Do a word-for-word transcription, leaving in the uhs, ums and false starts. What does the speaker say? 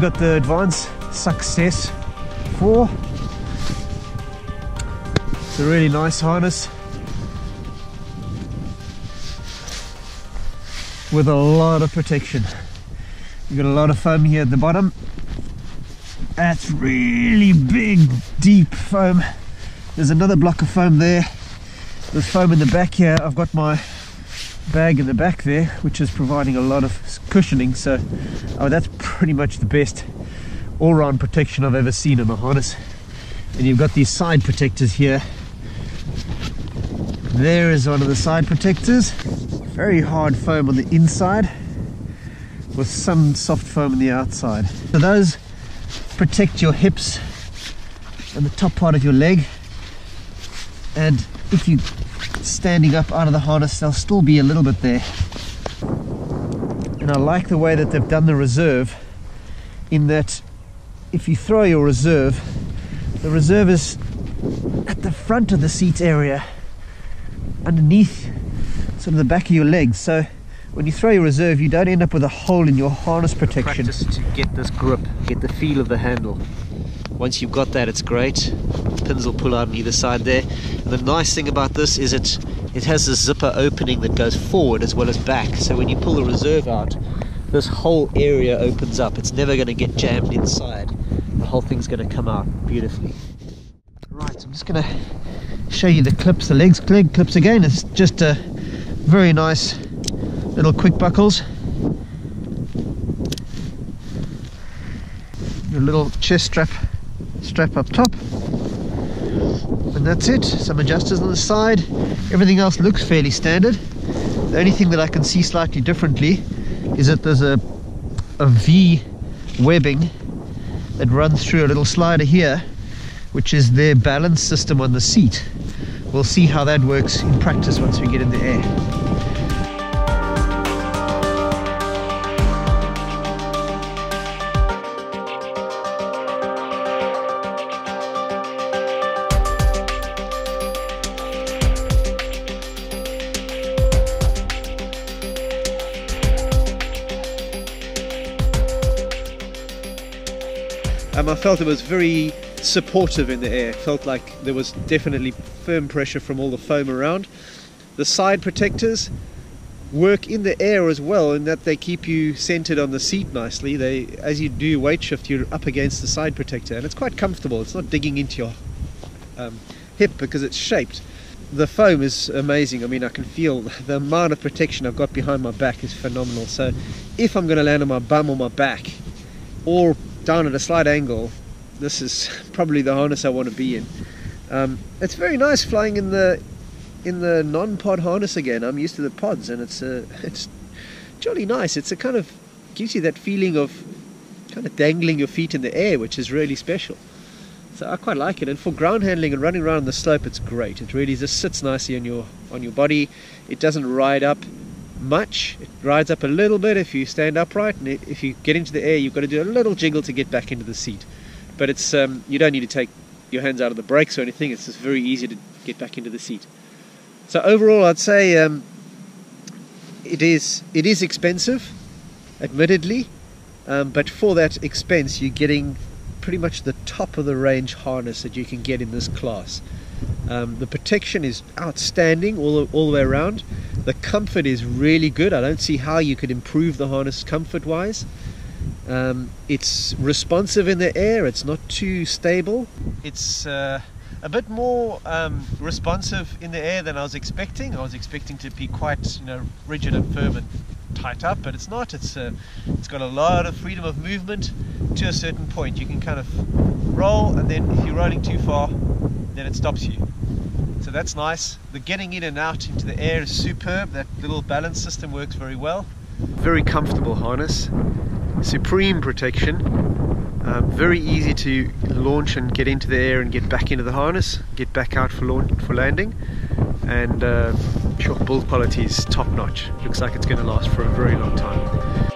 Got the Advance Success four. It's a really nice harness with a lot of protection. You've got a lot of foam here at the bottom. That's really big, deep foam. There's another block of foam there. There's foam in the back here. I've got my bag in the back there, which is providing a lot of cushioning, so oh, that's pretty much the best all-round protection I've ever seen in a harness. And you've got these side protectors here. There is one of the side protectors. Very hard foam on the inside with some soft foam on the outside. So those protect your hips and the top part of your leg, and if you standing up out of the harness, there'll still be a little bit there. And I like the way that they've done the reserve, in that if you throw your reserve, the reserve is at the front of the seat area, underneath sort of the back of your legs. So when you throw your reserve, you don't end up with a hole in your harness protection. Practice to get this grip, get the feel of the handle. Once you've got that, it's great. Pins will pull out on either side there. And the nice thing about this is it it has this zipper opening that goes forward as well as back, so when you pull the reserve out, this whole area opens up. It's never going to get jammed inside. The whole thing's going to come out beautifully. Right, I'm just going to show you the clips, the legs leg clips again. It's just a very nice little quick buckles. Your little chest strap strap up top. And that's it. Some adjusters on the side. Everything else looks fairly standard. The only thing that I can see slightly differently is that there's a, a V webbing that runs through a little slider here, which is their balance system on the seat. We'll see how that works in practice once we get in the air. Um, I felt it was very supportive in the air. It felt like there was definitely firm pressure from all the foam around. The side protectors work in the air as well, in that they keep you centered on the seat nicely. They, as you do weight shift, you're up against the side protector, and it's quite comfortable. It's not digging into your um, hip because it's shaped. The foam is amazing. I mean, I can feel the amount of protection I've got behind my back is phenomenal. So if I'm going to land on my bum or my back, or down at a slight angle, this is probably the harness I want to be in. Um, it's very nice flying in the in the non-pod harness again. I'm used to the pods, and it's a, it's jolly nice. It's a kind of gives you that feeling of kind of dangling your feet in the air, which is really special. So I quite like it. And for ground handling and running around on the slope, it's great. It really just sits nicely on your on your body. It doesn't ride up much. It rides up a little bit if you stand upright, and if you get into the air, you've got to do a little jiggle to get back into the seat. But it's um, you don't need to take your hands out of the brakes or anything. It's just very easy to get back into the seat. So overall, I'd say um, it is it is expensive, admittedly, um, but for that expense, you're getting pretty much the top of the range harness that you can get in this class. Um, the protection is outstanding all the, all the way around. The comfort is really good. I don't see how you could improve the harness comfort wise. Um, it's responsive in the air. It's not too stable. It's uh, a bit more um, responsive in the air than I was expecting. I was expecting to be quite, you know, rigid and firm and tight up, but it's not. It's uh, it's got a lot of freedom of movement to a certain point. You can kind of roll, and then if you're rolling too far, then it stops you. So that's nice. The getting in and out into the air is superb. That little balance system works very well. Very comfortable harness. Supreme protection. Um, very easy to launch and get into the air and get back into the harness. Get back out for launch, for landing. And uh, sure, build quality is top notch. Looks like it's going to last for a very long time.